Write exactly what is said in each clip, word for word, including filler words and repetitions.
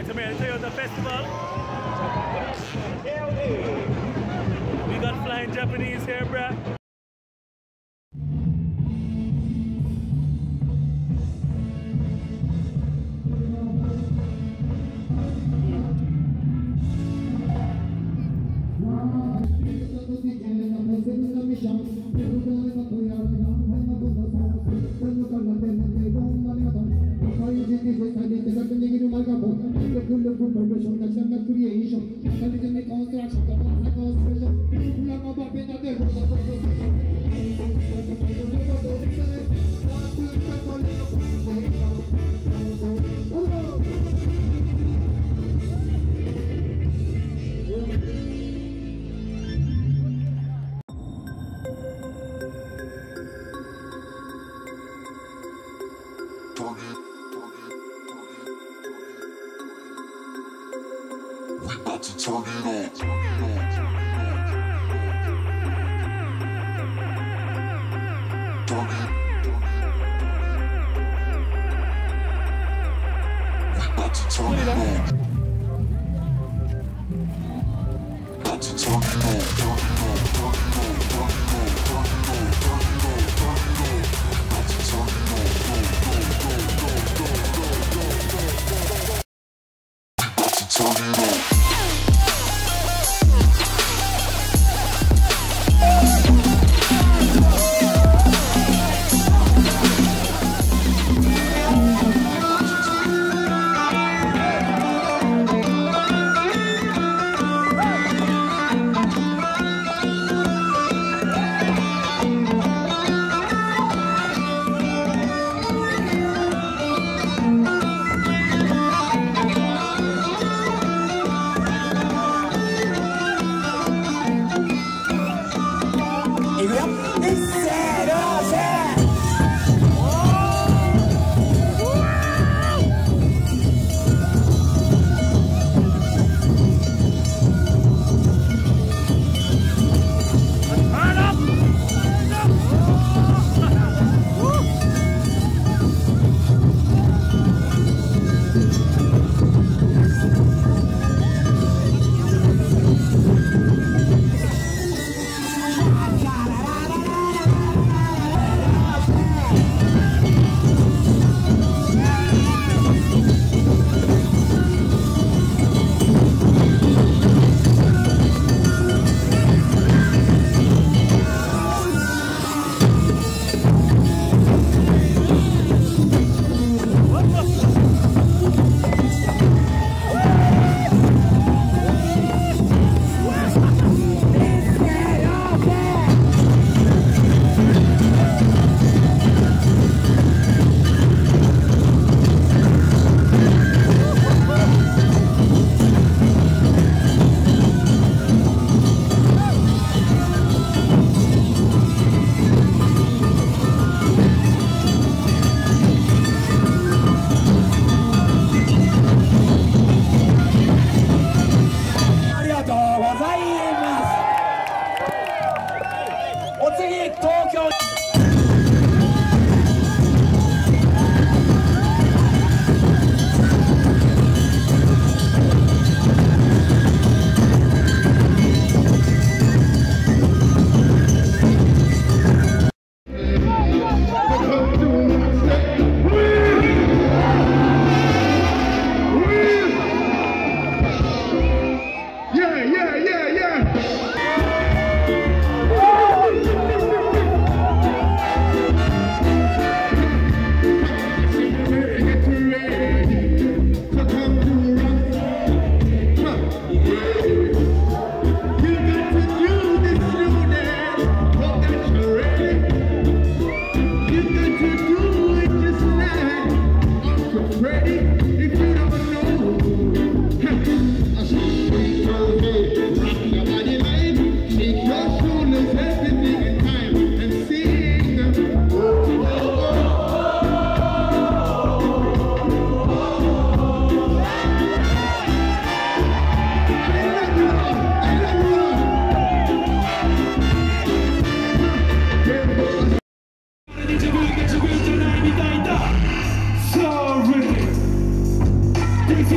Alright, so man, to the festival. We got flying Japanese here, bruh.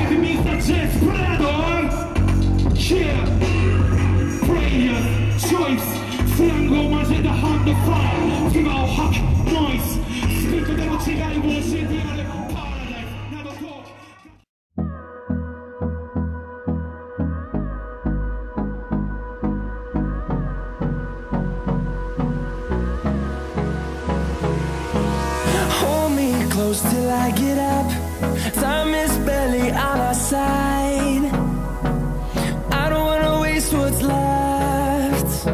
Give me the chance, Predator! Yeah! Prayer, choice, flango, magie da handa fire, Timao hack, noise, spirito devo cegare, vuole scegliere paradise, never talk. Hold me close till I get up. Time is barely on our side. I don't wanna waste what's left.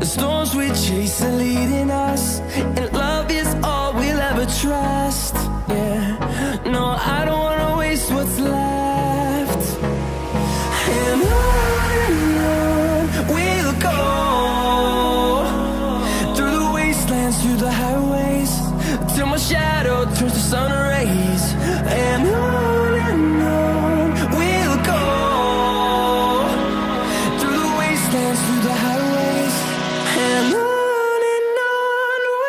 The storms we chase are leading us, and love is all we'll ever trust. Yeah, no, I don't wanna waste what's left. And on we'll go, through the wastelands, through the highways, till my shadow turns to sun rays. And on and on we'll go, through the wastelands, through the highways, and on and on we'll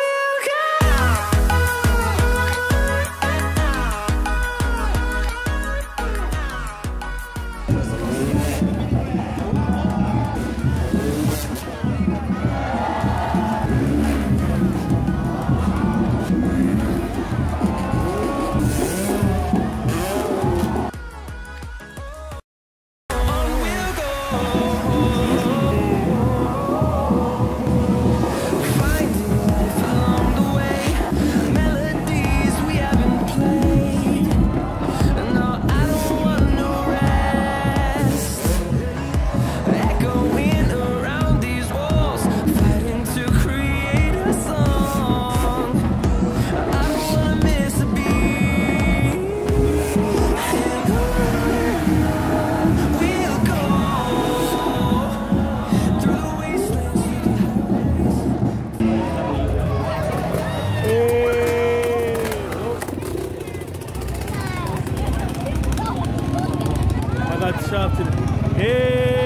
I got chopped today. Hey!